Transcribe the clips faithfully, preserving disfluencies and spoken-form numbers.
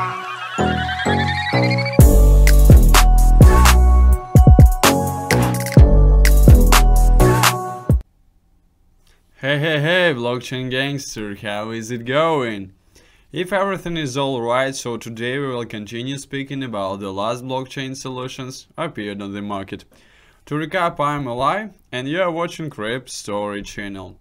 Hey hey hey blockchain gangster, how is it going? If everything is alright, so today we will continue speaking about the last blockchain solutions appeared on the market. To recap, I'm Eli and you are watching Cryp Story channel.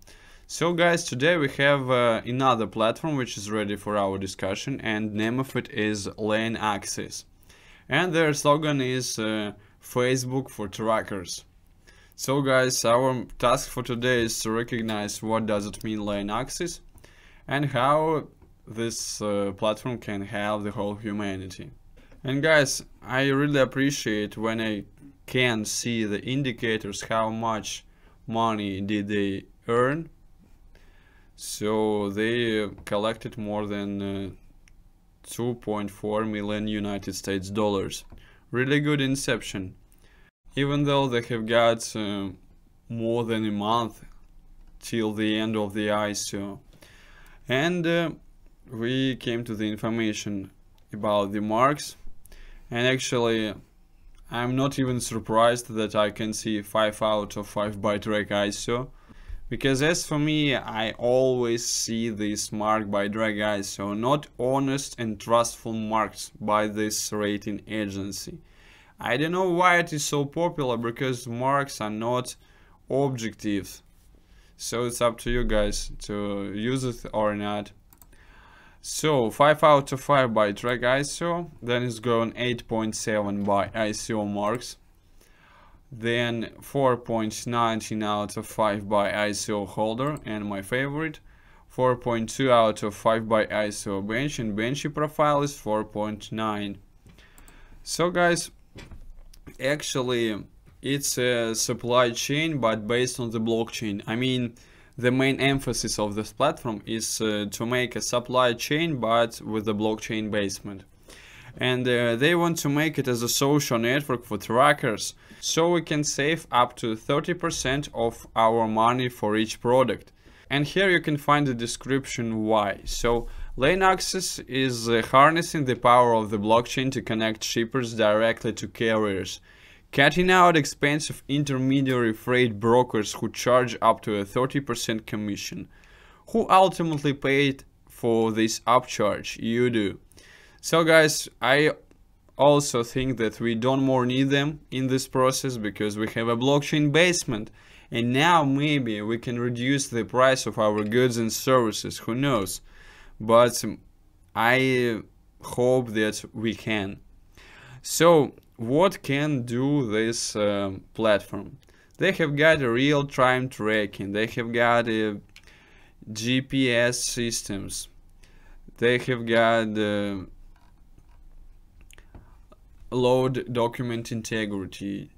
So guys, today we have uh, another platform which is ready for our discussion, and name of it is LaneAxis. And their slogan is uh, Facebook for Trackers. So guys, our task for today is to recognize what does it mean LaneAxis and how this uh, platform can help the whole humanity. And guys, I really appreciate when I can see the indicators how much money did they earn. So they collected more than uh, two point four million United States dollars. Really good inception. Even though they have got uh, more than a month till the end of the I C O. And uh, we came to the information about the marks, and actually I'm not even surprised that I can see five out of five by Drag I S O, because as for me, I always see this mark by Drag I S O, not honest and trustful marks by this rating agency. I don't know why it is so popular, because marks are not objective. So it's up to you guys to use it or not. So five out of five by Drag I S O, then it's going eight point seven by I C O marks, then four point one nine out of five by I C O holder, and my favorite, four point two out of five by I C O bench, and benchy profile is four point nine. So guys, actually it's a supply chain but based on the blockchain. I mean, the main emphasis of this platform is uh, to make a supply chain but with a blockchain basement, and uh, they want to make it as a social network for trackers, so we can save up to thirty percent of our money for each product. And here you can find the description why. So LaneAxis is uh, harnessing the power of the blockchain to connect shippers directly to carriers, cutting out expensive intermediary freight brokers who charge up to a thirty percent commission. Who ultimately paid for this upcharge? You do. So guys, I also think that we don't more need them in this process, because we have a blockchain basement, and now maybe we can reduce the price of our goods and services, who knows. But I hope that we can. So what can do this uh, platform? They have got a real time tracking, they have got uh, G P S systems, they have got uh, load document integrity,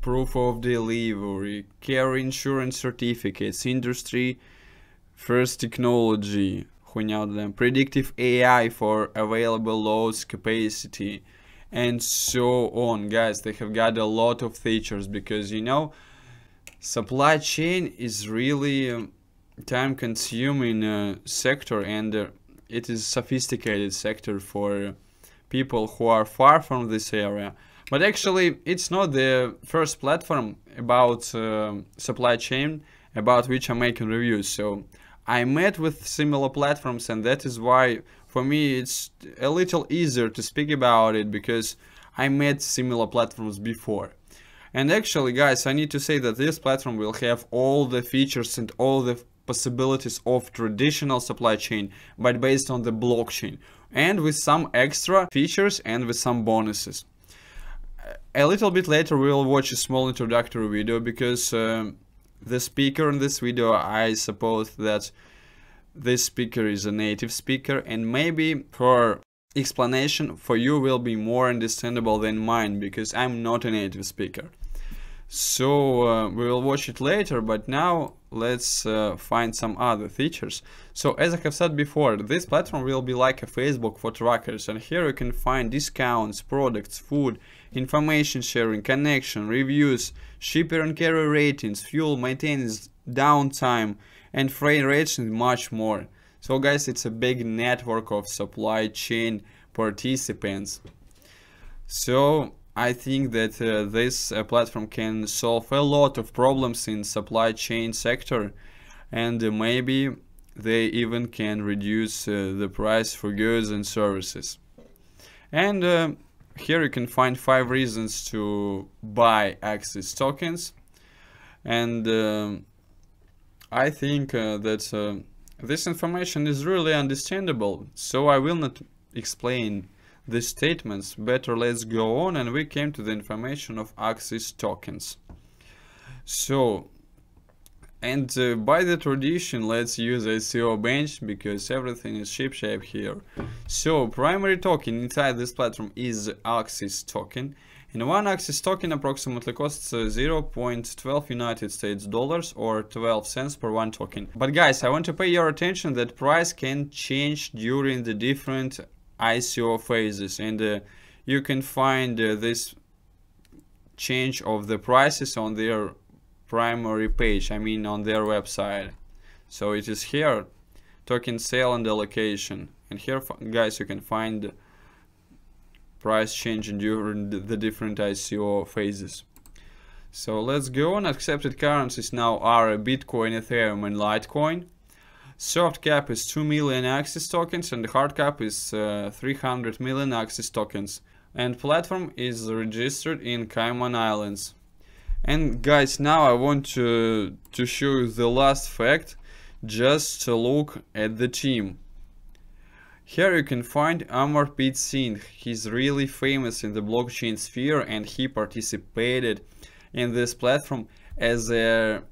proof of delivery, care insurance certificates, industry first technology, predictive A I for available loads capacity, and so on. Guys, they have got a lot of features, because you know, supply chain is really a time consuming uh, sector, and uh, it is a sophisticated sector for people who are far from this area. But actually it's not the first platform about uh, supply chain about which I'm making reviews. So I met with similar platforms, and that is why for me it's a little easier to speak about it, because I met similar platforms before. And actually guys, I need to say that this platform will have all the features and all the possibilities of traditional supply chain, but based on the blockchain, and with some extra features and with some bonuses. A little bit later we will watch a small introductory video, because um, the speaker in this video, I suppose that this speaker is a native speaker, and maybe her explanation for you will be more understandable than mine, because I'm not a native speaker. So uh, we will watch it later, but now let's uh, find some other features. So as I have said before, this platform will be like a Facebook for trackers, and here you can find discounts, products, food, information sharing, connection, reviews, shipper and carrier ratings, fuel, maintenance, downtime, and freight rates, and much more. So guys, it's a big network of supply chain participants. So I think that uh, this uh, platform can solve a lot of problems in supply chain sector, and uh, maybe they even can reduce uh, the price for goods and services. And uh, here you can find five reasons to buy Axis tokens, and uh, I think uh, that uh, this information is really understandable, so I will not explain the statements. Better let's go on, and we came to the information of Axis tokens. So, and uh, by the tradition, let's use I C O bench, because everything is ship shape here. So primary token inside this platform is Axis token, and one Axis token approximately costs uh, zero point one two United States dollars or twelve cents per one token. But guys, I want to pay your attention that price can change during the different I C O phases, and uh, you can find uh, this change of the prices on their primary page, I mean on their website. So it is here, token sale and allocation, and here guys you can find price changing during the different I C O phases. So let's go on. Accepted currencies now are Bitcoin, Ethereum and Litecoin. Soft cap is two million Axis tokens, and the hard cap is uh, three hundred million Axis tokens, and platform is registered in Cayman Islands. And guys, now I want to, to show you the last fact. Just look at the team. Here you can find Amar P. Singh. He's really famous in the blockchain sphere, and he participated in this platform as a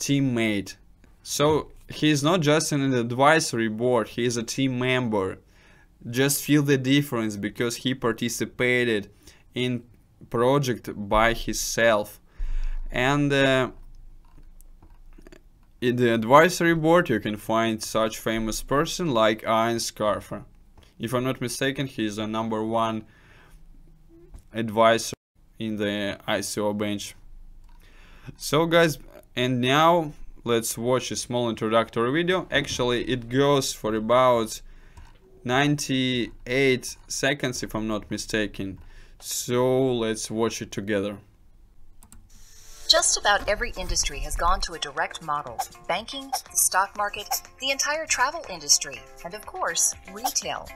teammate. So he's not just in an advisory board, he is a team member. Just feel the difference, because he participated in project by himself. And uh, in the advisory board you can find such famous person like Ayn Scarfer. If I'm not mistaken, he is the number one advisor in the I C O bench. So guys, and now let's watch a small introductory video. Actually it goes for about ninety-eight seconds if I'm not mistaken. So let's watch it together. Just about every industry has gone to a direct model. Banking, the stock market, the entire travel industry, and of course, retail.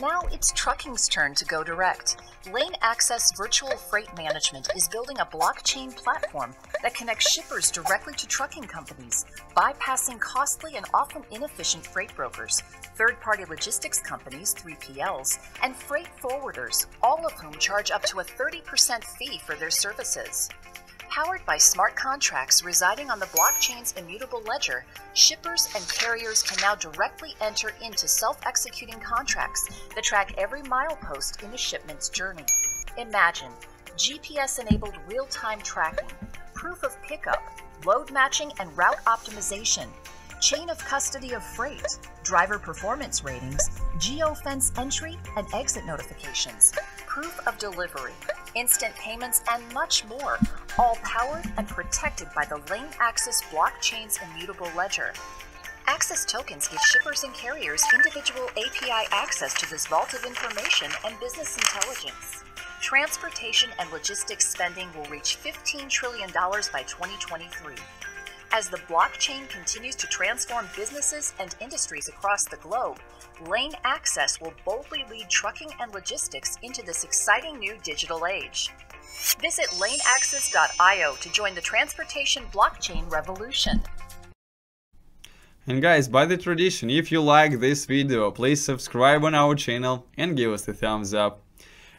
Now it's trucking's turn to go direct. LaneAxis Virtual Freight Management is building a blockchain platform that connects shippers directly to trucking companies, bypassing costly and often inefficient freight brokers, third-party logistics companies, three P Ls, and freight forwarders, all of whom charge up to a thirty percent fee for their services. Powered by smart contracts residing on the blockchain's immutable ledger, shippers and carriers can now directly enter into self-executing contracts that track every milepost in the shipment's journey. Imagine G P S-enabled real-time tracking, proof of pickup, load matching and route optimization, chain of custody of freight, driver performance ratings, geofence entry and exit notifications, proof of delivery, instant payments and much more, all powered and protected by the LaneAxis blockchain's immutable ledger. Axis tokens give shippers and carriers individual A P I access to this vault of information and business intelligence. Transportation and logistics spending will reach fifteen trillion dollars by twenty twenty-three. As the blockchain continues to transform businesses and industries across the globe, LaneAxis will boldly lead trucking and logistics into this exciting new digital age. Visit lane axis dot i o to join the transportation blockchain revolution. And guys, by the tradition, if you like this video, please subscribe on our channel and give us a thumbs up.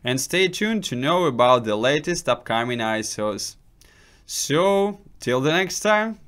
And stay tuned to know about the latest upcoming I C Os. So, till the next time!